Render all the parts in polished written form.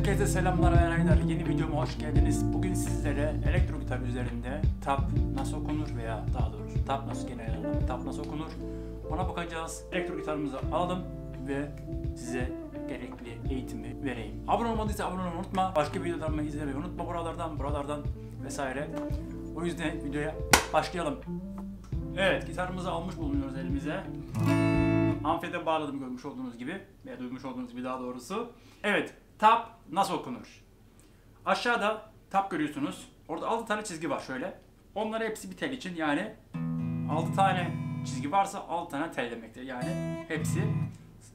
Herkese selamlar ben Haydar. Yeni videoma hoş geldiniz. Bugün sizlere elektro gitar üzerinde tab nasıl okunur veya daha doğrusu tab nasıl genel anlamda tab nasıl okunur ona bakacağız. Elektro gitarımızı alalım ve size gerekli eğitimi vereyim. Abone olmadıysa abone olmayı unutma. Başka videolarımı izlemeyi unutma buralardan vesaire. O yüzden videoya başlayalım. Evet, gitarımızı almış bulunuyoruz elimize. Amfide bağladım görmüş olduğunuz gibi veya duymuş olduğunuz gibi daha doğrusu. Evet, tab nasıl okunur? Aşağıda tab görüyorsunuz. Orada 6 tane çizgi var şöyle. Onları hepsi bir tel için, yani 6 tane çizgi varsa 6 tane tel demektir. Yani hepsi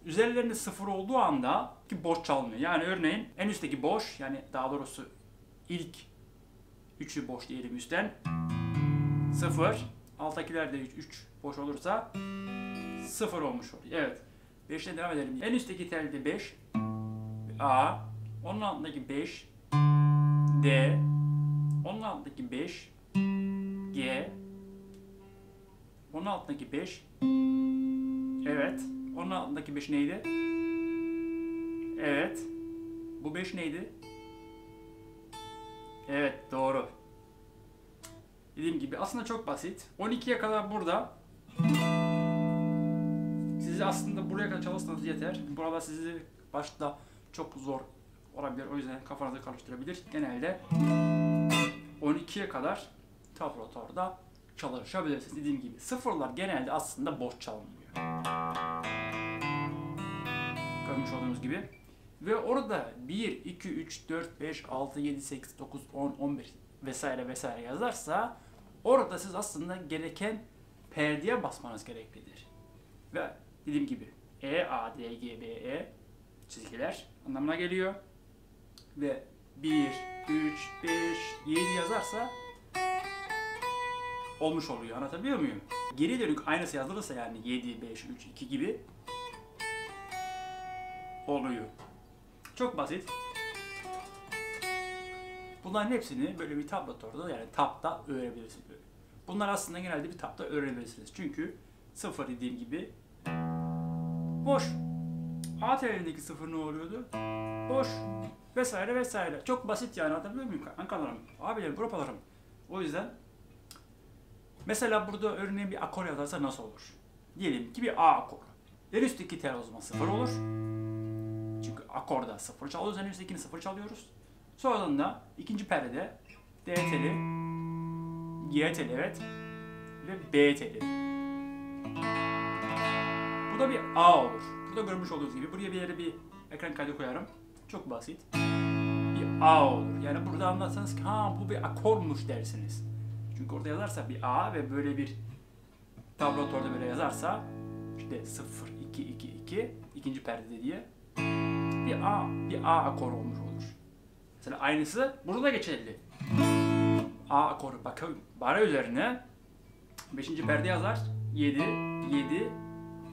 üzerlerinde 0 olduğu anda ki boş çalmıyor. Yani örneğin en üstteki boş, yani daha doğrusu ilk 3'ü boş diyelim üstten. 0. Alttakiler de 3 boş olursa 0 olmuş oluyor. Evet. 5'le devam edelim. En üstteki telde 5. A, onun altındaki 5, D, onun altındaki 5, G, onun altındaki 5, evet, onun altındaki 5 neydi? Evet, bu 5 neydi? Evet, doğru. Dediğim gibi aslında çok basit. 12'ye kadar burada. Siz aslında buraya kadar çalışsanız yeter. Burada sizi başta çok zor olabilir, o yüzden kafanızı karıştırabilir. Genelde 12'ye kadar tablatorda çalışabilirsiniz. Dediğim gibi sıfırlar genelde aslında boş çalınıyor. Görmüş olduğunuz gibi. Ve orada 1, 2, 3, 4, 5, 6, 7, 8, 9, 10, 11 vesaire vesaire yazarsa orada siz aslında gereken perdeye basmanız gereklidir. Ve dediğim gibi E, A, D, G, B, E çizgiler anlamına geliyor. Ve 1, 3, 5, 7 yazarsa olmuş oluyor. Anlatabiliyor muyum? Geri dönük aynısı yazılırsa, yani 7, 5, 3, 2 gibi oluyor. Çok basit. Bunların hepsini böyle bir tablatorda, yani tabda öğrenebilirsiniz. Bunlar aslında genelde bir tabda öğrenebilirsiniz. Çünkü 0 dediğim gibi boş. A telindeki 0 ne oluyordu? Boş. Vesaire vesaire. Çok basit yani, anlatabiliyor muyum? Ankalarım, abilerim, grupalarım. O yüzden mesela burada örneğin bir akor yazarsa nasıl olur? Diyelim ki bir A akoru. En üstteki tel o zaman 0 olur. Çünkü akorda 0 çalıyoruz. En üsttekini 0 çalıyoruz. Sonradan da ikinci perdede D teli, G teli, evet, ve B teli. Bu da bir A olur. Burada görmüş olduğunuz gibi buraya bir yere bir ekran kaydı koyarım. Çok basit. Bir A olur. Yani burada anlarsanız ki ha, bu bir akormuş dersiniz. Çünkü orada yazarsa bir A ve böyle bir tablatorda böyle yazarsa işte 0 2 2 2 ikinci perdede diye bir A akor olmuş olur. Mesela aynısı burada da geçerli. A akoru bakın bara üzerine 5. perde yazar. 7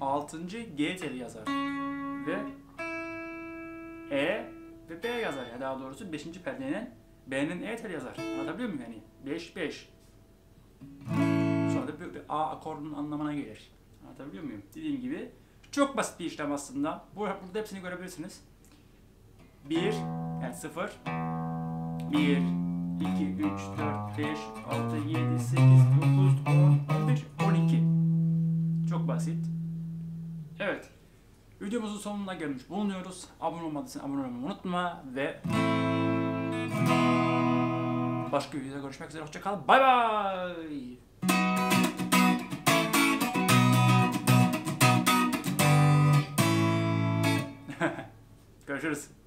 6. G teli yazar ve E ve B yazar, ya daha doğrusu 5. perdenin B'nin E teli yazar. Anlatabiliyor muyum yani? 5 5. Sonra da bir A akorunun anlamına gelir. Anlatabiliyor muyum? Dediğim gibi çok basit bir işlem aslında. Burada hepsini görebilirsiniz. 1 yani 0 1 2 3 4 5 6 7 8 9 10 11 12. Çok basit. Evet, videomuzun sonuna gelmiş bulunuyoruz. Abone olmadıysan abone olmayı unutma ve başka videoda görüşmek üzere. Hoşça kal. Bay bay. Görüşürüz.